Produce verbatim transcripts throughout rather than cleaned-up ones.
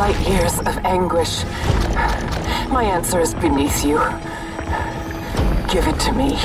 light years of anguish. My answer is beneath you. Give it to me.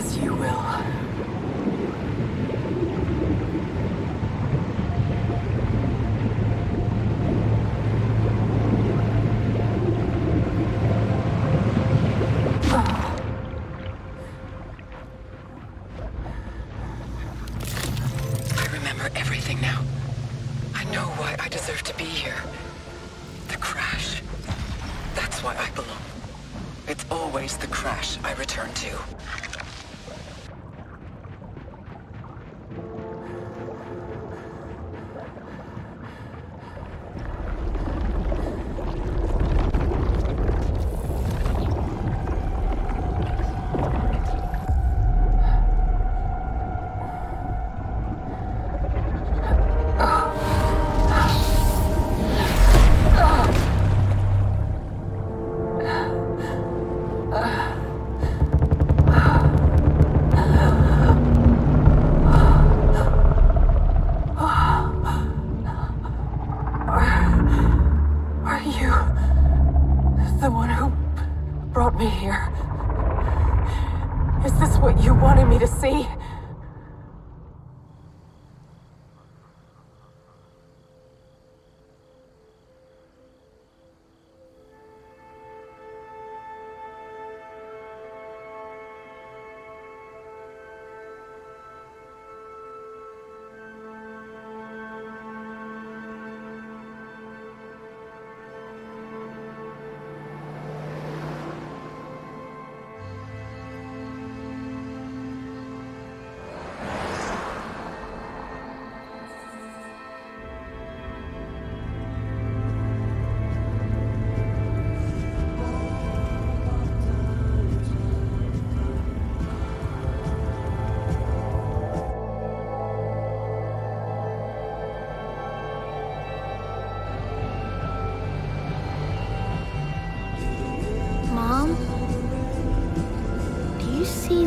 As you will.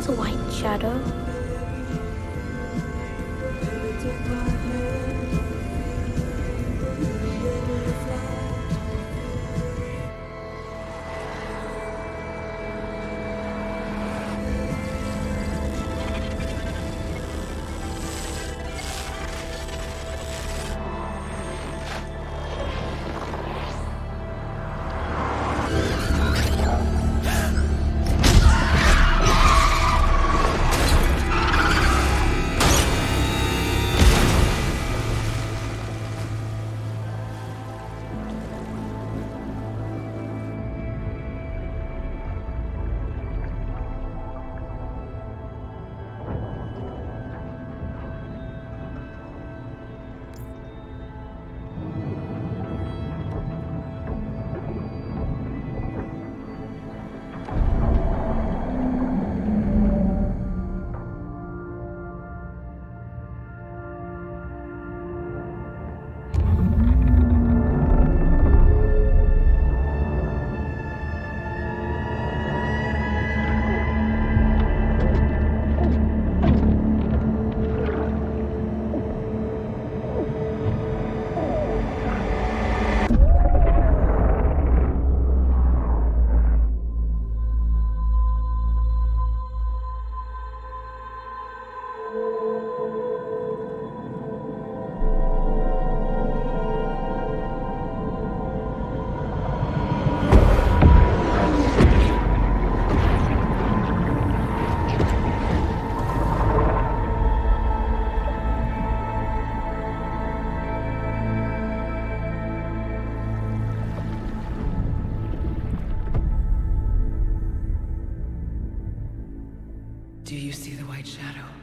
The white shadow. Do you see the white shadow?